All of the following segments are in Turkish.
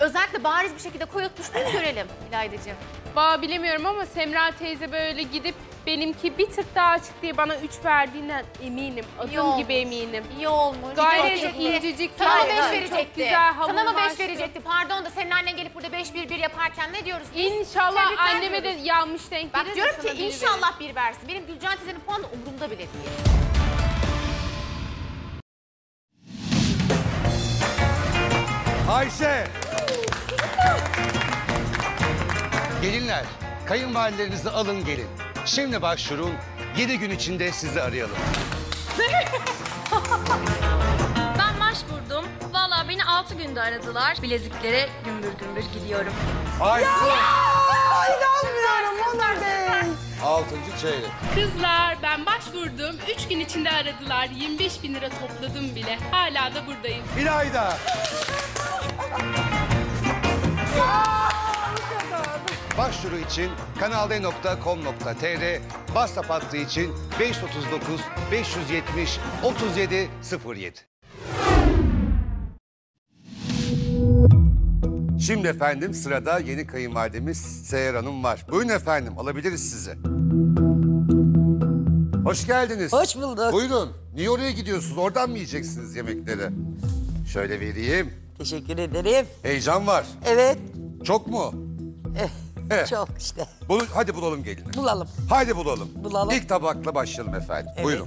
özellikle bariz bir şekilde koyultmuş mu görelim İlayda'cığım? Bilemiyorum ama Semra teyze böyle gidip benimki bir tık daha açık diye bana 3 verdiğinden eminim. Adım gibi eminim. İyi olmuş. Gayet incecik. Sana 5 verecekti. Sana mı 5 verecekti? Pardon da senin annen gelip burada 5-1-1 yaparken ne diyoruz biz? İnşallah anneme de yanlış denk gelir. Bak diyorum ki inşallah 1 versin. Benim Gülcan teyzenin puanı umurumda bile değil. Ayşe! Gelinler, kayınvalidelerinizi alın gelin. Şimdi başvurun, 7 gün içinde sizi arayalım. Ben başvurdum. Vallahi beni 6 günde aradılar. Bileziklere gümbür gümbür gidiyorum. Ayşe! İnanmıyorum Onur Bey. 6. çeyrek. Kızlar, ben başvurdum. 3 gün içinde aradılar. 25.000 lira topladım bile. Hala da buradayım. İlayda! Başvuru için kanalday.com.tr, WhatsApp hattı için 539-570-3707. Şimdi efendim sırada yeni kayınvalidemiz Seher Hanım var. Buyurun efendim, alabiliriz sizi. Hoş geldiniz. Hoş bulduk. Buyurun. Niye oraya gidiyorsunuz? Oradan mı yiyeceksiniz yemekleri? Şöyle vereyim. Teşekkür ederim. Heyecan var. Evet. Çok mu? Çok işte. Hadi bulalım gelini. Bulalım. Hadi bulalım. Bulalım. İlk tabakla başlayalım efendim. Evet. Buyurun.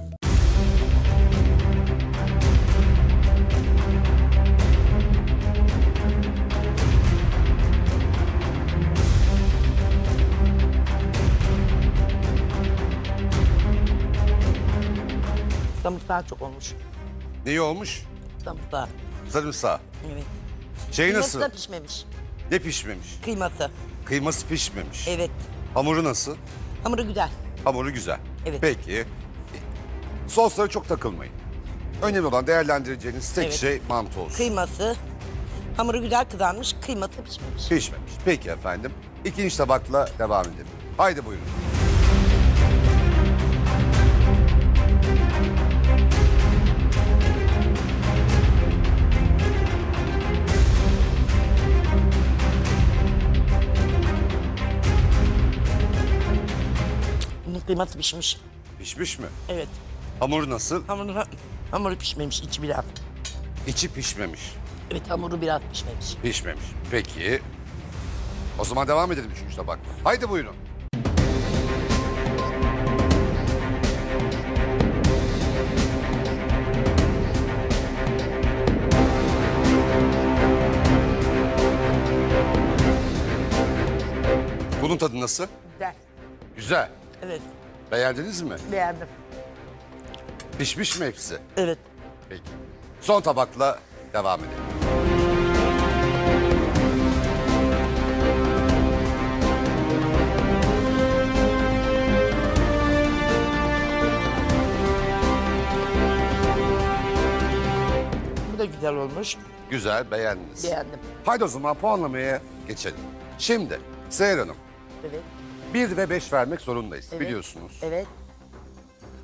Damıtlar çok olmuş. Neyi olmuş? Damıtlar. Sarımsağı. Evet. Şey nasıl? Kıyması da pişmemiş. Ne pişmemiş? Kıyması. Kıyması pişmemiş. Evet. Hamuru nasıl? Hamuru güzel. Hamuru güzel. Evet. Peki. Soslara çok takılmayın. Önemli olan değerlendireceğiniz tek şey mantı olsun. Kıyması. Hamuru güzel kızarmış, kıyması pişmemiş. Pişmemiş. Peki efendim. İkinci tabakla devam edelim. Haydi buyurun. Kıyması pişmiş. Pişmiş mi? Evet. Hamuru nasıl? Hamuru pişmemiş, içi biraz. İçi pişmemiş. Evet, hamuru biraz pişmemiş. Pişmemiş. Peki. O zaman devam edelim 3. tabakla. Haydi buyurun. Bunun tadı nasıl? Güzel. Güzel. Evet. Beğendiniz mi? Beğendim. Pişmiş mi hepsi? Evet. Peki. Son tabakla devam edelim. Bu da güzel olmuş. Güzel, beğendiniz. Beğendim. Haydi o zaman puanlamaya geçelim. Şimdi Seher Hanım. Evet. 1 ve 5 vermek zorundayız, biliyorsunuz. Evet.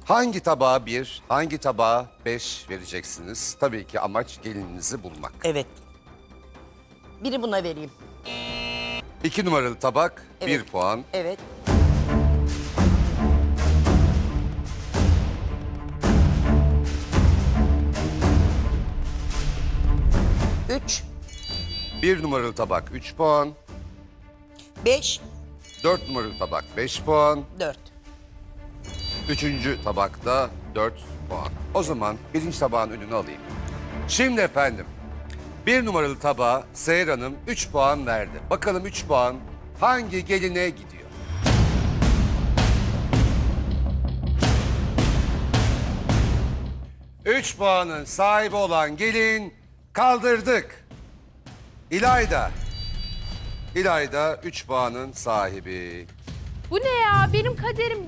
Hangi tabağa 1, hangi tabağa 5 vereceksiniz? Tabii ki amaç gelininizi bulmak. Evet. Biri buna vereyim. 2 numaralı tabak, 1 puan. Evet. 3. 1 numaralı tabak, 3 puan. 5. 4 numaralı tabak 5 puan. 4. 3. tabakta 4 puan. O zaman 1. tabağın önünü alayım. Şimdi efendim 1 numaralı tabağa Seher Hanım 3 puan verdi. Bakalım 3 puan hangi geline gidiyor? Üç puanın sahibi olan gelin kaldırdık. İlayda. İlayda 3 puanın sahibi. Bu ne ya? Benim kaderim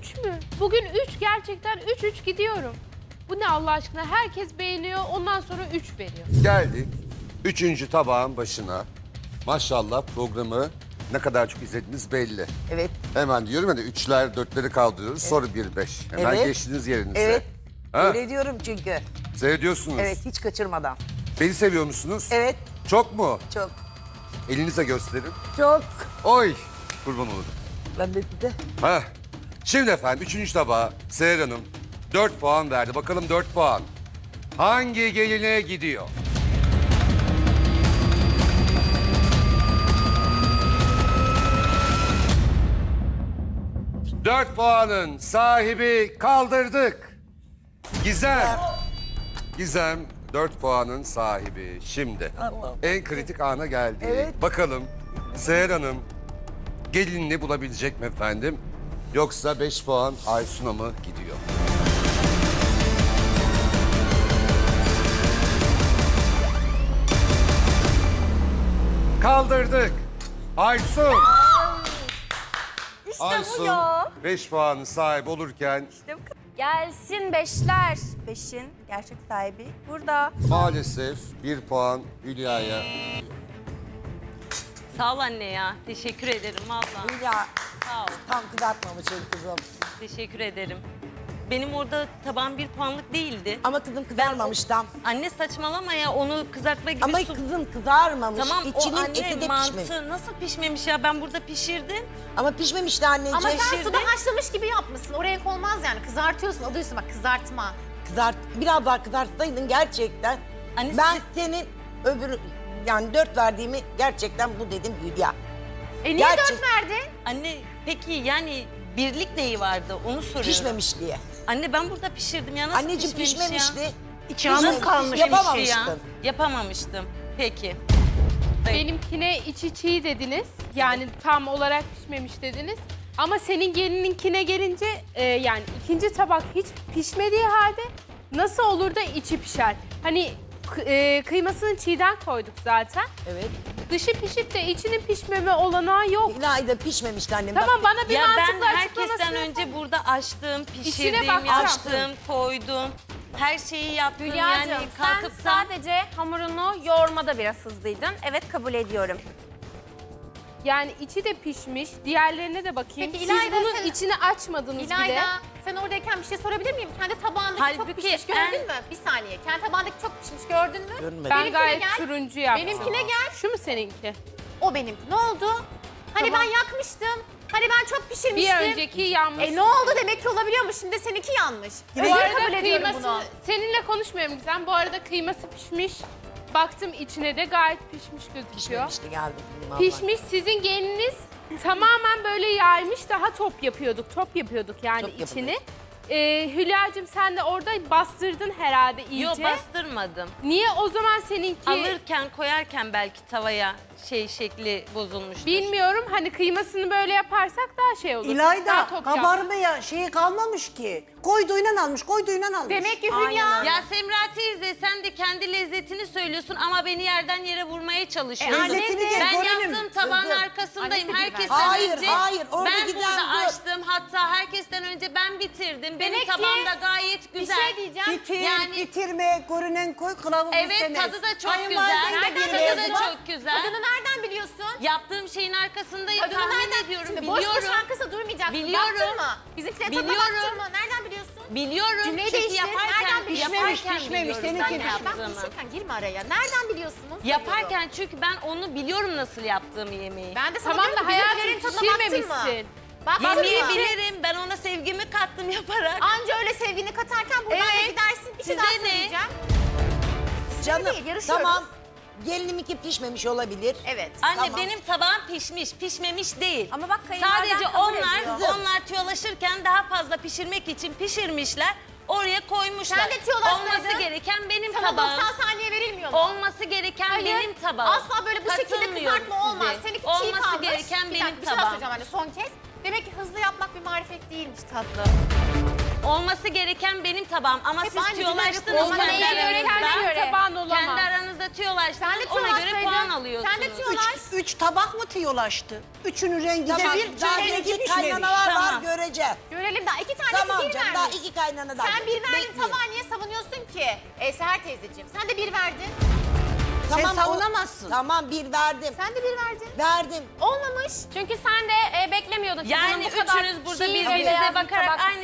3 mü? Bugün 3, gerçekten 3-3 gidiyorum. Bu ne Allah aşkına? Herkes beğeniyor, ondan sonra 3 veriyor. Geldik 3. tabağın başına. Maşallah programı ne kadar çok izlediniz belli. Evet. Hemen diyorum ya da 3'ler, 4'leri kaldırıyoruz, sonra 1-5. Hemen geçtiniz yerinize. Evet, öyle diyorum çünkü. Seviyorsunuz. Evet, hiç kaçırmadan. Beni seviyor musunuz? Evet. Çok mu? Çok. Elinize gösterin. Çok. Oy, kurban olurum. Ben de bir de. Ha. Şimdi efendim 3. tabağa Seher Hanım 4 puan verdi. Bakalım 4 puan hangi geline gidiyor? Dört puanın sahibi kaldırdık. Gizem. Gizem 4 puanın sahibi. Şimdi en kritik ana geldi. Evet. Bakalım Seher Hanım gelinini bulabilecek mi efendim? Yoksa 5 puan Aysun'a mı gidiyor? Kaldırdık. Aysun. İşte Aysun, bu ya. 5 puanın sahibi olurken... İşte bu. Gelsin beşler. Beşin gerçek sahibi burada. Maalesef 1 puan Hülya'ya. Sağ ol anne ya. Teşekkür ederim valla. Hülya. Sağ ol. Tam kızartmamışım kızım. Teşekkür ederim. Benim orada taban 1 puanlık değildi. Ama kızım kızarmamış tam. Anne saçmalama ya, onu kızartma gibi... Ama kızım kızarmamış. Tamam, İçinin eti de pişmiş. Mantı nasıl pişmemiş ya? Ben burada pişirdim. Ama pişmemiş de anneciğim. Ama sen suda haşlamış gibi yapmışsın. O renk olmaz yani. Kızartıyorsun. O diyorsun bak kızartma. Biraz daha kızartsaydın gerçekten. Anne, ben senin öbür yani 4 verdiğimi gerçekten bu dedim Hülya. Niye 4 verdin? Anne peki yani... Birlik neyi vardı onu soruyorum. Pişmemiş diye. Anne ben burada pişirdim ya, nasıl anneciğim pişmemişti? Ya? İçi kalmış. Yapamamıştım. Ya. Yapamamıştım. Peki. Benimkine içi çiğ dediniz. Yani tam olarak pişmemiş dediniz. Ama senin gelininkine gelince yani 2. tabak hiç pişmediği halde nasıl olur da içi pişer? Hani kıymasını çiğden koyduk zaten. Evet. Dışı pişip de içinin pişmeme olanağı yok. İlayda pişmemişti annem. Tamam, bana bir ya mantıklı açıklaması ben herkesten önce burada açtım, pişirdim, açtım, koydum. Her şeyi yaptım. Hülya'cığım, yani kalkıp sen sadece hamurunu yoğurmada biraz hızlıydın. Evet, kabul ediyorum. Yani içi de pişmiş, diğerlerine de bakayım. Peki, İlayda, siz bunun içini açmadınız İlayda, bile. İlayda, sen oradayken bir şey sorabilir miyim? Kendi tabağındaki halbuki çok pişmiş gördün mü? Bir saniye, kendi tabağındaki çok pişmiş gördün mü? Görmedim. Ben gayet turuncu yaptım. Benimkine gel. Şu mu seninki? O benim. Ne oldu? Hani tamam, ben yakmıştım. Hani ben çok pişirmiştim. Bir önceki yanmış. Ne oldu demek ki olabiliyormuş, şimdi seninki yanmış. Bu arada kıyması, seninle konuşmuyorum Gizem. Bu arada kıyması pişmiş. Baktım içine de gayet pişmiş gözüküyor. Pişmiş, sizin geliniz tamamen böyle yaymış, daha top yapıyorduk yani top içini. Hülya'cığım sen de orada bastırdın herhalde iyice. Yok, bastırmadım. Niye o zaman seninki? Alırken koyarken belki tavaya şekli bozulmuştur. Bilmiyorum, hani kıymasını böyle yaparsak daha şey olur. İlayda kabarmaya şeyi kalmamış ki. Koyduğuyla almış, koyduğuyla almış. Demek ki Hülya. Ya Semra teyze sen de kendi lezzetini söylüyorsun ama beni yerden yere vurmaya çalışıyorsun. Ben yaptığım tabağın arkasındayım. Herkesten önce ben burada açtım. Hatta herkesten önce ben bitirdim. Benim tabağımda gayet güzel. Bir şey diyeceğim. Bitirme, görünen koy, kılavuz istemez. Evet, tadı da çok güzel. Tadı da çok güzel. Tadını nereden biliyorsun? Yaptığım şeyin arkasındayım. Tadını nereden biliyorum? Boş boş arkasında durmayacaksın. Biliyorum. Bizimkiler tadına baktın mı? Nereden biliyorsun? Biliyorum. Cümleyi değiştir. Nereden pişmemiş? Seninki pişmemiş. Girme araya. Nereden biliyorsunuz? Yaparken çünkü ben onu biliyorum nasıl yaptığımı yemeği. Ben de sana diyorum ki bizimkilerin tadına baktın mı? Yemeği bilirim, ben ona sevgimi kattım yaparak. Anca öyle sevgini katarken buradan da gidersin, bir şey daha söyleyeceğim. Canım, tamam. Gelininki pişmemiş olabilir. Evet. Anne tamam, benim tabağım pişmiş, pişmemiş değil. Ama bak sadece onlar tüyolaşırken daha fazla pişirmek için pişirmişler. Oraya koymuşlar. Sen de tüyolaşsaydın. Olması gereken benim tabağım. Sana 90 saniye verilmiyor mu? Olması gereken benim tabağım. Asla böyle bu şekilde kızartma olmaz. Seninki çiğ kalmış. Olması gereken benim tabağım. Hani son kez. Demek ki hızlı yapmak bir marifet değilmiş tatlı. Olması gereken benim tabağım ama hep siz tüyolaştınız kendi aranızda tüyolaştınız, ona göre puan alıyorsunuz. Sen de tüyolaş. 3 tabak mı tüyolaştı? Üçünün rengi de bir, daha rengi kaynanalar tamam, var göreceğiz. Görelim, daha 2 tanesi tamam, bir vermiş. Daha 2 kaynana daha. Sen 1 verdin, tabağı niye savunuyorsun ki? Seher teyzeciğim sen de 1 verdin. Tamam, sen savunamazsın. Tamam, 1 verdim. Sen de 1 verdin. Verdim. Olmamış. Çünkü sen de beklemiyordun. Yani üçünüz burada birbirinize bakarak aynı şey.